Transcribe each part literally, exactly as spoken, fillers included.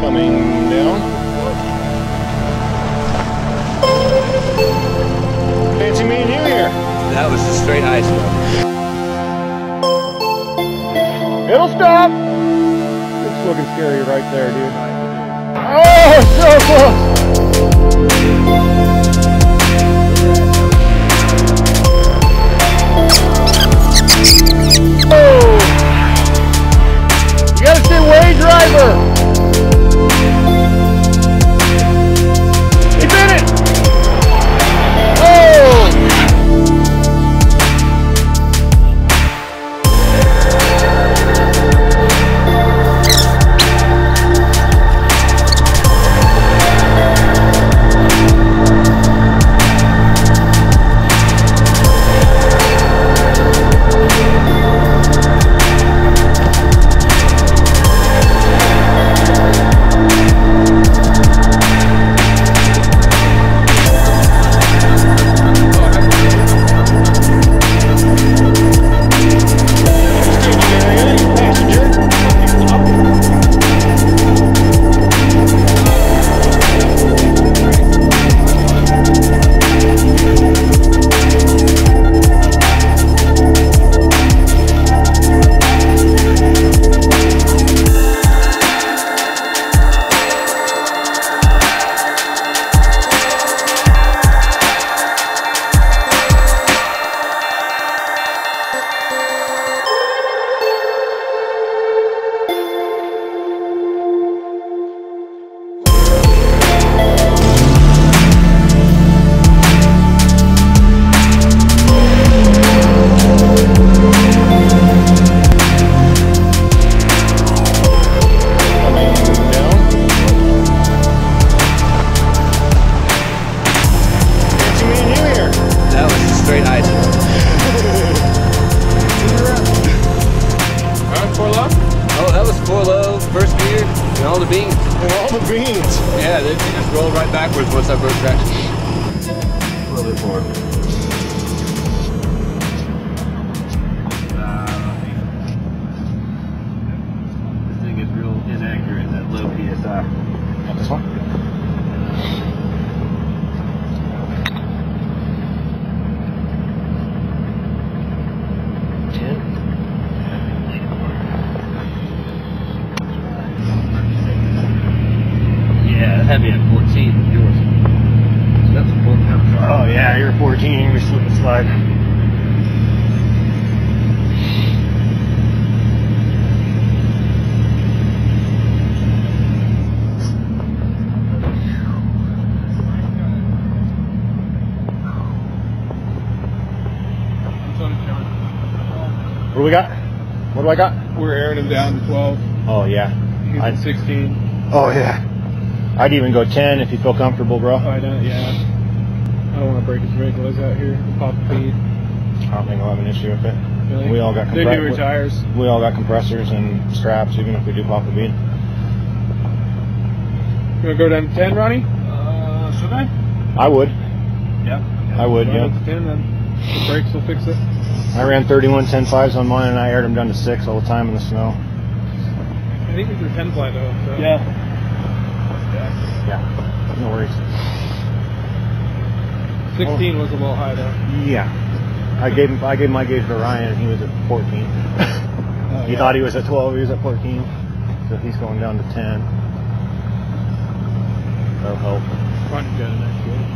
Coming down. Fancy me and you here. That was just straight high stuff. It'll stop. It's looking scary right there, dude. Oh, so close. And all the beans. And all the beans. Yeah, they just roll right backwards once I broke traction. A little bit more. Uh, this thing is real inaccurate at low P S I. Not this one? Had me at fourteen with yours. So that's a four pound car. Oh yeah, you're fourteen, you're slip and slide. What do we got? What do I got? We're airing him down to twelve. Oh yeah. He's at sixteen. Oh yeah. I'd even go ten if you feel comfortable, bro. I don't, yeah. I don't want to break his regulars out here. We'll pop a feed. I don't think I'll have an issue with it. Really? We all got compressors. They do retires. We all got compressors and straps, even if we do pop a bead. You want to go down to ten, Ronnie? Uh, should I? I would. Yeah. yeah I would, yeah. To ten, then. The brakes will fix it. I ran thirty-one ten fives on mine, and I aired them down to six all the time in the snow. I think we threw ten fly, though. So. Yeah. Yeah, no worries. sixteen oh. was a little high though. Yeah, I gave him, I gave my gauge to Ryan, and he was at fourteen. Oh, he yeah. thought he was at twelve. He was at fourteen, so he's going down to ten. That'll help. Run good next year.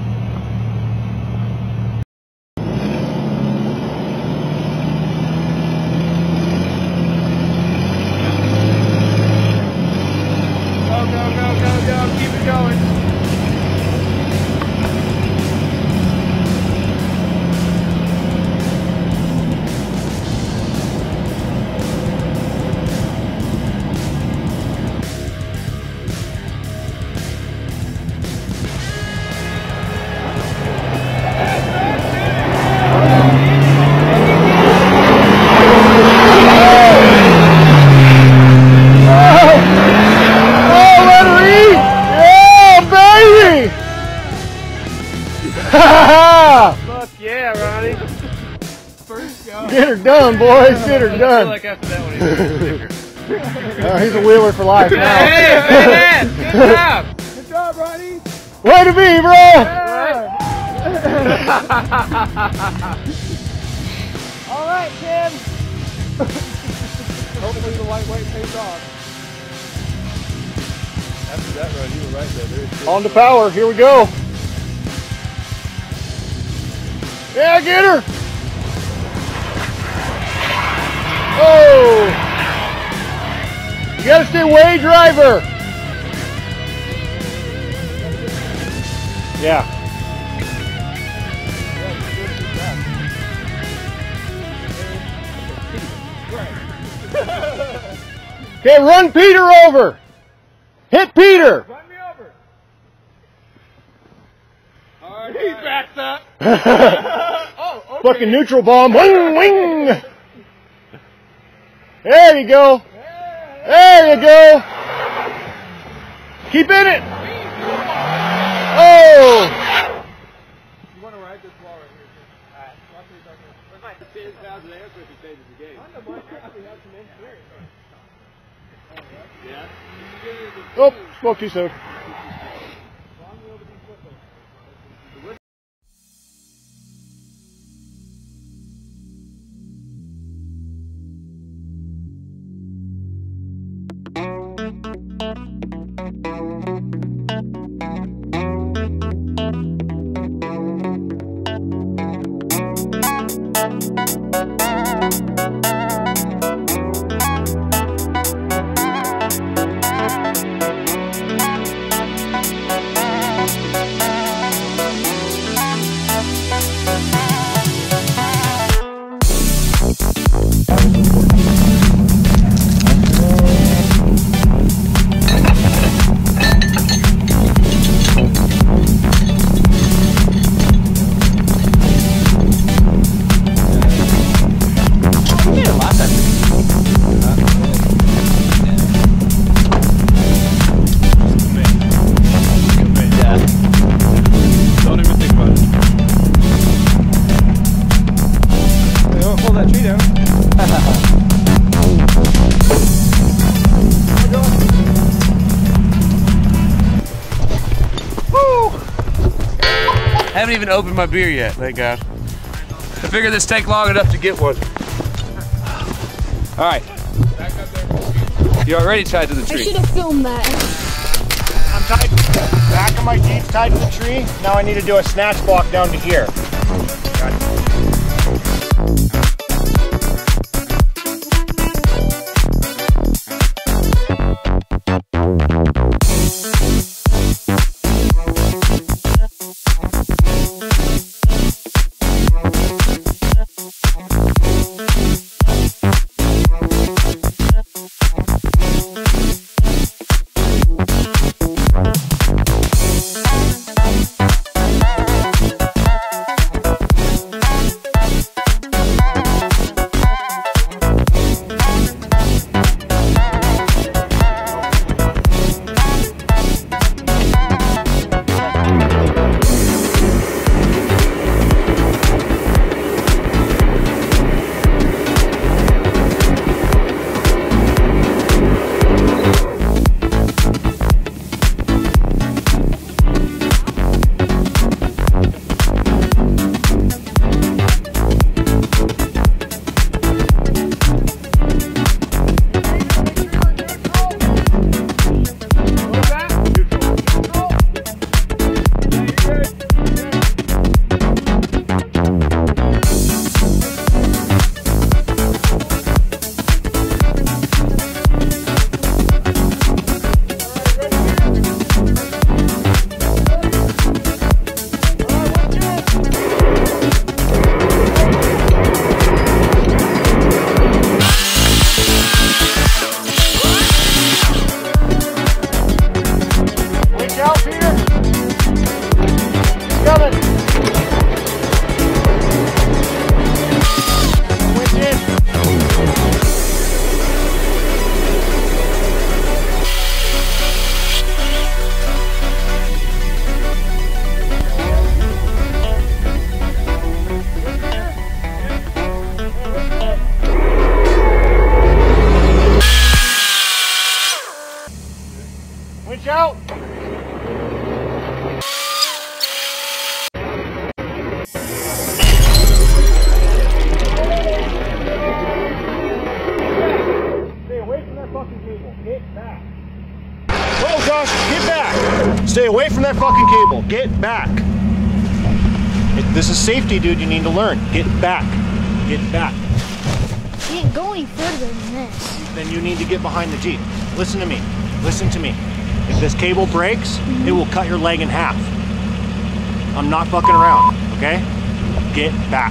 Get her done, boys. Get her done. I feel like after that one, Uh, he's a wheeler for life now. Hey, man, good job. Good job, Ronnie. Way to be, bro. Yeah. All right, Tim. Hopefully the lightweight pays off. After that run, you were right there. There's on to power. Here we go. Yeah, get her. Oh. You gotta stay way, driver! Yeah. Okay, run Peter over! Hit Peter! Run me over! Alright, he backs up! Oh, okay. Fucking neutral bomb! Wing, wing! There you go! There you go. Keep in it. Oh. You want to ride this wall right here? All right. Watch what you're talking about. We're like ten thousand amps if he changes the game. I know Mike actually has some engineering. Yeah. Oh, spoke too soon. I haven't even opened my beer yet, thank God. I figured this take long enough to get one. All right. You're already tied to the tree. I should have filmed that. I'm tied to the back of my jeep's tied to the tree. Now I need to do a snatch block down to here. Stay away from that fucking cable. Get back. It, this is safety, dude. You need to learn. Get back. Get back. You can't go any further than this. Then you need to get behind the Jeep. Listen to me. Listen to me. If this cable breaks, mm-hmm. it will cut your leg in half. I'm not fucking around, okay? Get back.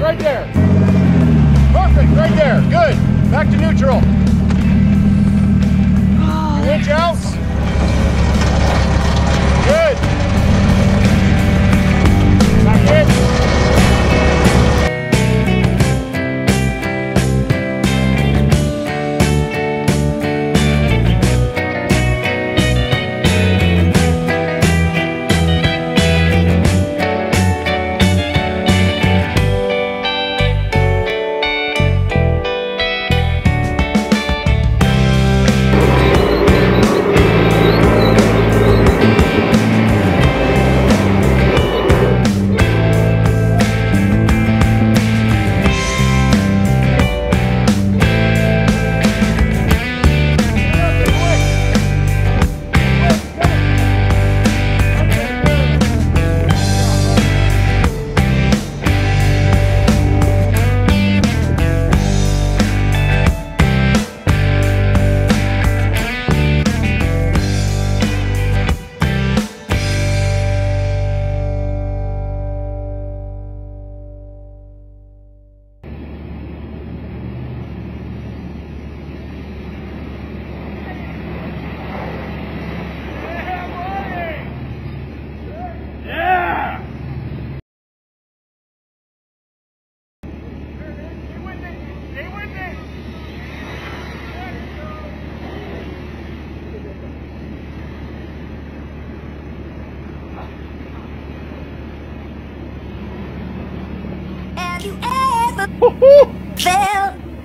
Right there. Perfect, right there. Good. Back to neutral. Oh, winch out. Good. Back in.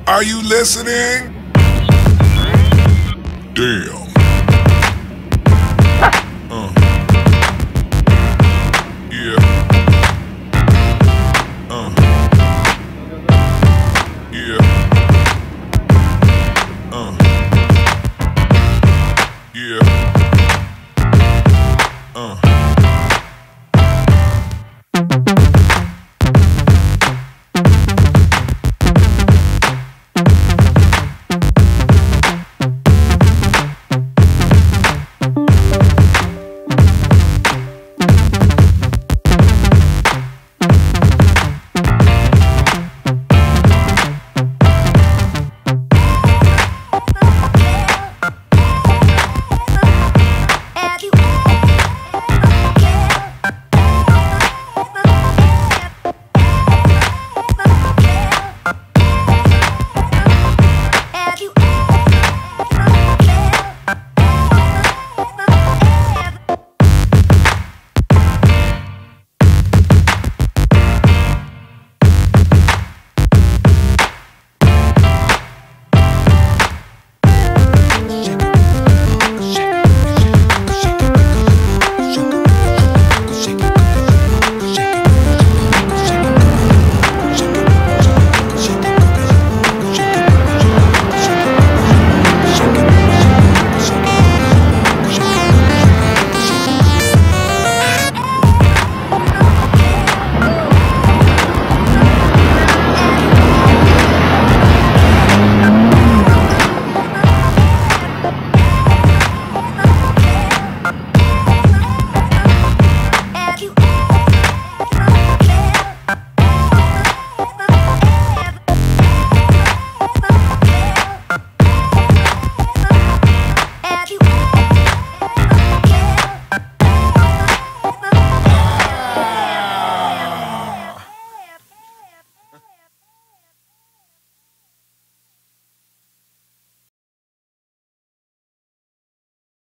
Are you listening? Damn.